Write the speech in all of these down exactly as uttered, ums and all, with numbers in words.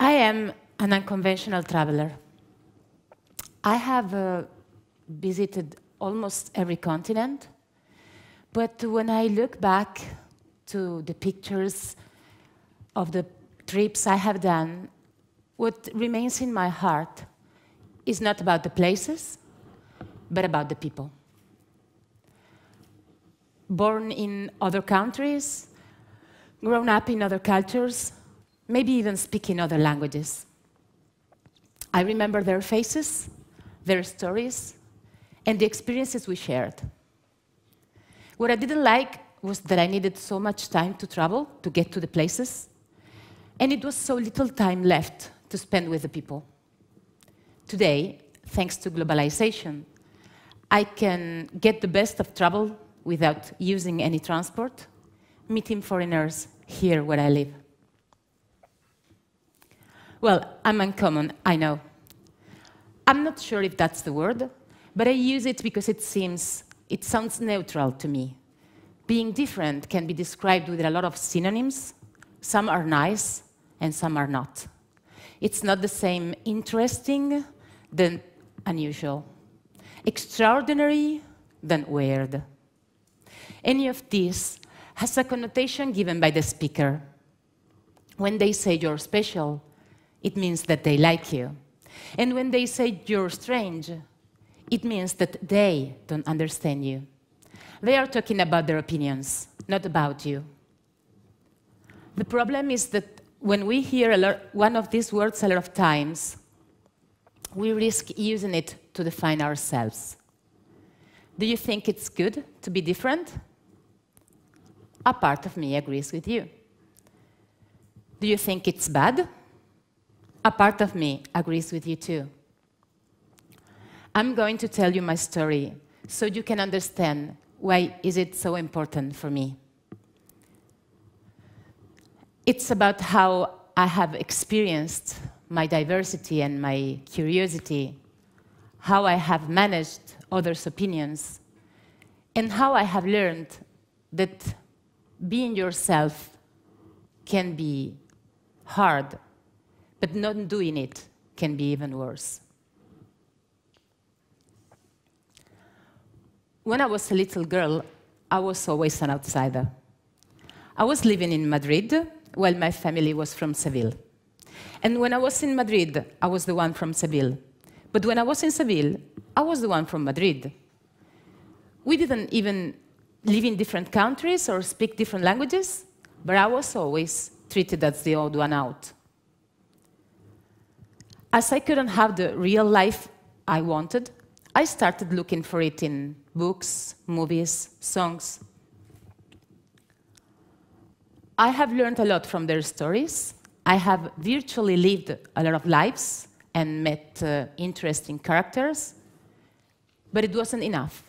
I am an unconventional traveler. I have uh, visited almost every continent, but when I look back to the pictures of the trips I have done, what remains in my heart is not about the places, but about the people. Born in other countries, grown up in other cultures, maybe even speaking other languages. I remember their faces, their stories, and the experiences we shared. What I didn't like was that I needed so much time to travel, to get to the places, and it was so little time left to spend with the people. Today, thanks to globalization, I can get the best of travel without using any transport, meeting foreigners here where I live. Well, I'm uncommon, I know. I'm not sure if that's the word, but I use it because it seems, it sounds neutral to me. Being different can be described with a lot of synonyms. Some are nice, and some are not. It's not the same interesting than unusual, extraordinary than weird. Any of these has a connotation given by the speaker. When they say you're special, it means that they like you. And when they say you're strange, it means that they don't understand you. They are talking about their opinions, not about you. The problem is that when we hear a lot, one of these words a lot of times, we risk using it to define ourselves. Do you think it's good to be different? A part of me agrees with you. Do you think it's bad? A part of me agrees with you too. I'm going to tell you my story so you can understand why is it so important for me. It's about how I have experienced my diversity and my curiosity, how I have managed others' opinions, and how I have learned that being yourself can be hard, but not doing it can be even worse. When I was a little girl, I was always an outsider. I was living in Madrid while my family was from Seville. And when I was in Madrid, I was the one from Seville. But when I was in Seville, I was the one from Madrid. We didn't even live in different countries or speak different languages, but I was always treated as the odd one out. As I couldn't have the real life I wanted, I started looking for it in books, movies, songs. I have learned a lot from their stories. I have virtually lived a lot of lives and met uh, interesting characters, but it wasn't enough.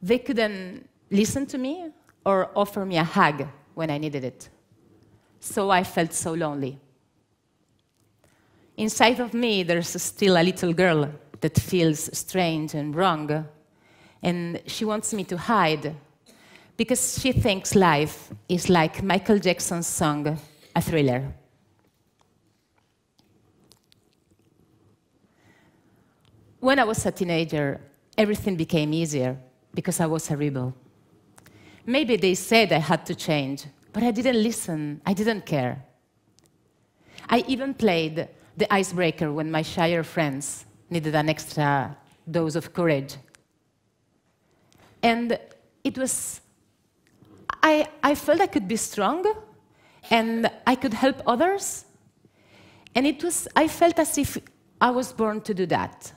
They couldn't listen to me or offer me a hug when I needed it. So I felt so lonely. Inside of me, there's still a little girl that feels strange and wrong, and she wants me to hide because she thinks life is like Michael Jackson's song, A Thriller. When I was a teenager, everything became easier because I was a rebel. Maybe they said I had to change, but I didn't listen, I didn't care. I even played the icebreaker when my shyer friends needed an extra dose of courage. And it was, I, I felt I could be strong and I could help others. And it was, I felt as if I was born to do that.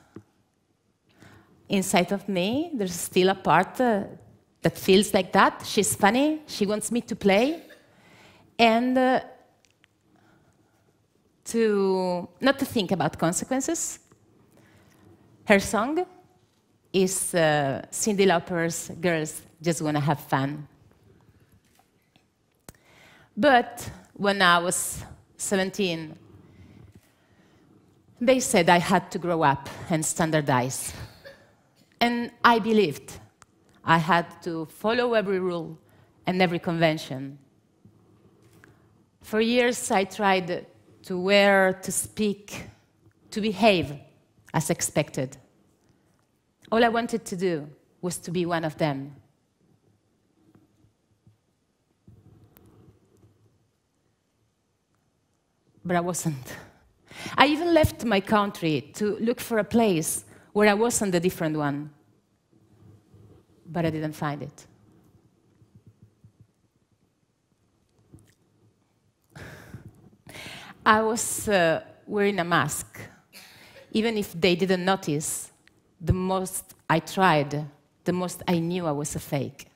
Inside of me, there's still a part uh, that feels like that. She's funny, she wants me to play. And uh, to not to think about consequences. Her song is uh, Cindy Lauper's Girls Just Wanna Have Fun. But when I was seventeen, they said I had to grow up and standardize. And I believed I had to follow every rule and every convention. For years, I tried to wear, to speak, to behave as expected. All I wanted to do was to be one of them. But I wasn't. I even left my country to look for a place where I wasn't a different one. But I didn't find it. I was uh, wearing a mask. Even if they didn't notice, the most I tried, the most I knew I was a fake.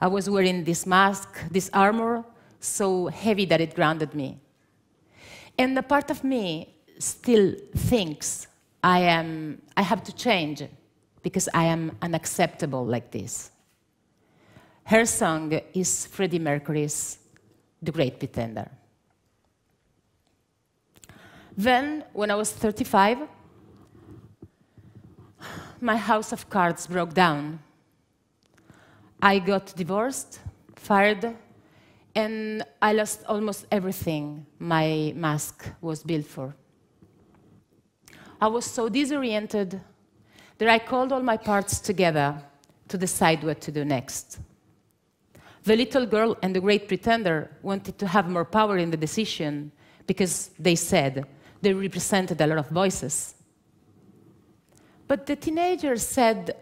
I was wearing this mask, this armor, so heavy that it grounded me. And the part of me still thinks I am, I have to change because I am unacceptable like this. Her song is Freddie Mercury's The Great Pretender. Then, when I was thirty-five, my house of cards broke down. I got divorced, fired, and I lost almost everything my mask was built for. I was so disoriented that I called all my parts together to decide what to do next. The little girl and the great pretender wanted to have more power in the decision because they said, they represented a lot of voices. But the teenager said,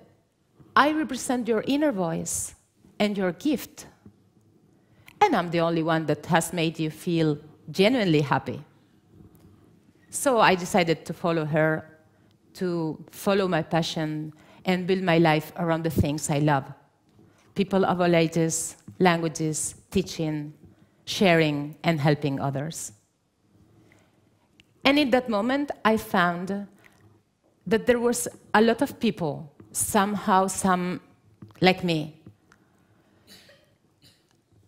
I represent your inner voice and your gift. And I'm the only one that has made you feel genuinely happy. So I decided to follow her, to follow my passion, and build my life around the things I love. People of all ages, languages, teaching, sharing, and helping others. And in that moment, I found that there was a lot of people, somehow, some like me.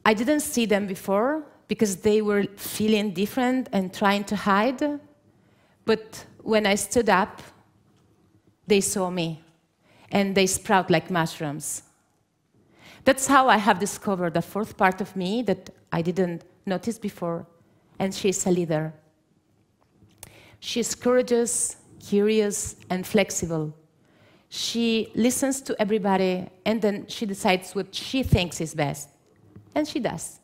I didn't see them before because they were feeling different and trying to hide. But when I stood up, they saw me, and they sprout like mushrooms. That's how I have discovered a fourth part of me that I didn't notice before, and she's a leader. She's courageous, curious, and flexible. She listens to everybody, and then she decides what she thinks is best. And she does.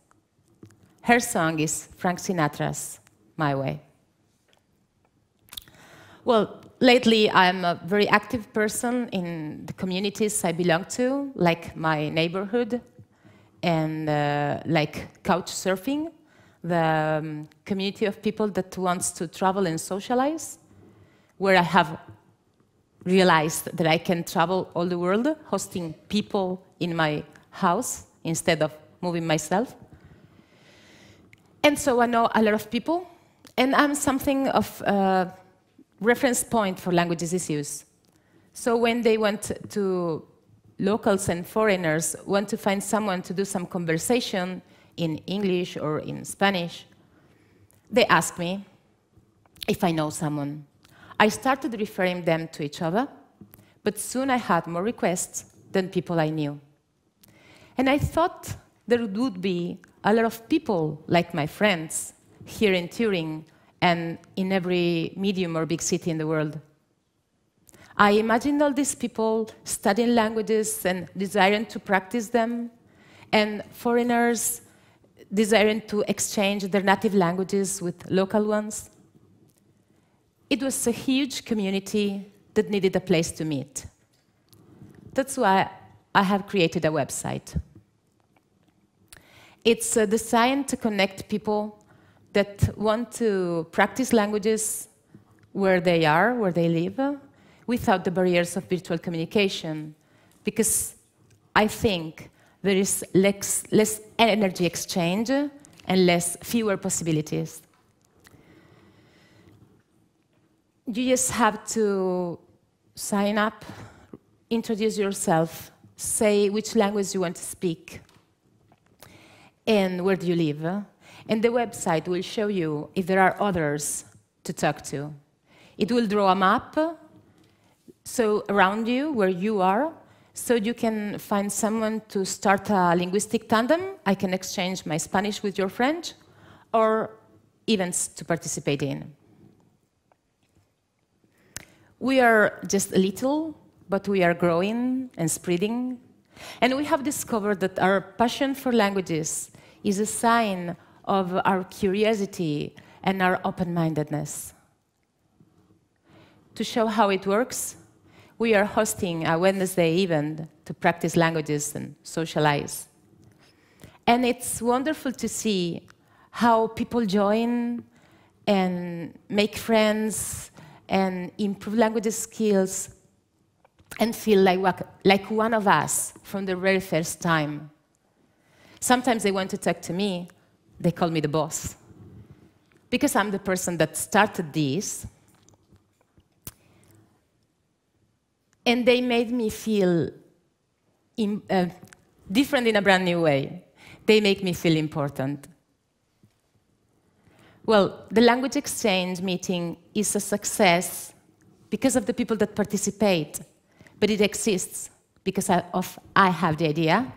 Her song is Frank Sinatra's My Way. Well, lately I'm a very active person in the communities I belong to, like my neighborhood, and uh, like couchsurfing, the um, community of people that wants to travel and socialize, where I have realized that I can travel all the world, hosting people in my house instead of moving myself. And so I know a lot of people, and I'm something of a reference point for languages issues. So when they want to, locals and foreigners want to find someone to do some conversation in English or in Spanish, they ask me if I know someone. I started referring them to each other, but soon I had more requests than people I knew. And I thought there would be a lot of people, like my friends, here in Turin and in every medium or big city in the world. I imagined all these people studying languages and desiring to practice them, and foreigners desiring to exchange their native languages with local ones. It was a huge community that needed a place to meet. That's why I have created a website. It's uh, designed to connect people that want to practice languages where they are, where they live, uh, without the barriers of virtual communication, because I think there is less, less energy exchange and less, fewer possibilities. You just have to sign up, introduce yourself, say which language you want to speak, and where do you live. And the website will show you if there are others to talk to. It will draw a map so around you, where you are, so you can find someone to start a linguistic tandem. I can exchange my Spanish with your French, or events to participate in. We are just a little, but we are growing and spreading. And we have discovered that our passion for languages is a sign of our curiosity and our open-mindedness. To show how it works, we are hosting a Wednesday event to practice languages and socialize. And it's wonderful to see how people join and make friends and improve language skills and feel like, like one of us from the very first time. Sometimes they want to talk to me. They call me the boss, because I'm the person that started this. And they made me feel in, uh, different in a brand new way. They make me feel important. Well, the language exchange meeting is a success because of the people that participate, but it exists because of I have the idea.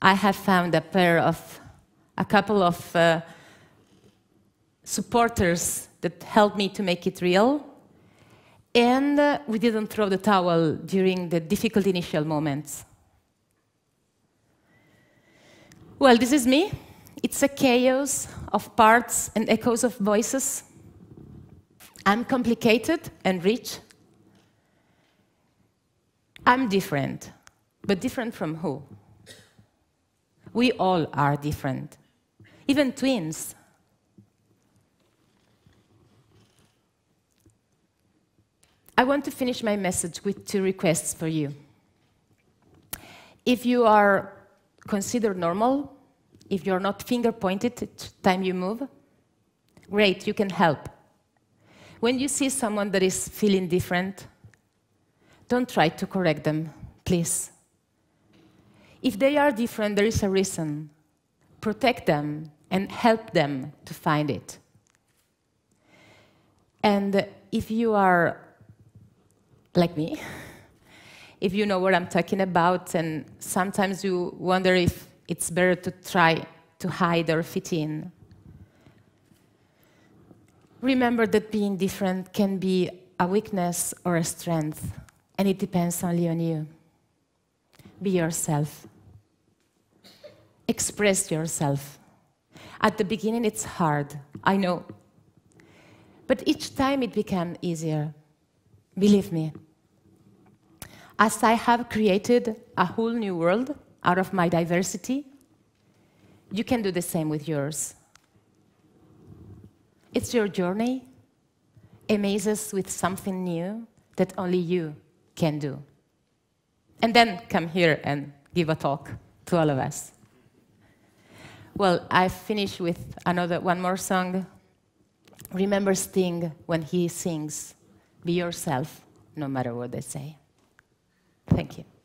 I have found a pair of, a couple of uh, supporters that helped me to make it real. And uh, we didn't throw the towel during the difficult initial moments. Well, this is me. It's a chaos of parts and echoes of voices. I'm complicated and rich. I'm different, but different from who? We all are different, even twins. I want to finish my message with two requests for you. If you are considered normal, if you're not finger-pointed each time you move, great, you can help. When you see someone that is feeling different, don't try to correct them, please. If they are different, there is a reason. Protect them and help them to find it. And if you are like me, if you know what I'm talking about, and sometimes you wonder if it's better to try to hide or fit in. Remember that being different can be a weakness or a strength, and it depends only on you. Be yourself. Express yourself. At the beginning, it's hard, I know. But each time it becomes easier. Believe me, as I have created a whole new world out of my diversity, you can do the same with yours. It's your journey. Amaze us with something new that only you can do. And then come here and give a talk to all of us. Well, I finish with another, one more song. Remember Sting when he sings, "Be yourself, no matter what they say." Thank you.